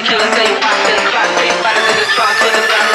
Killers, they whacked and cracked, they battered in the truck with a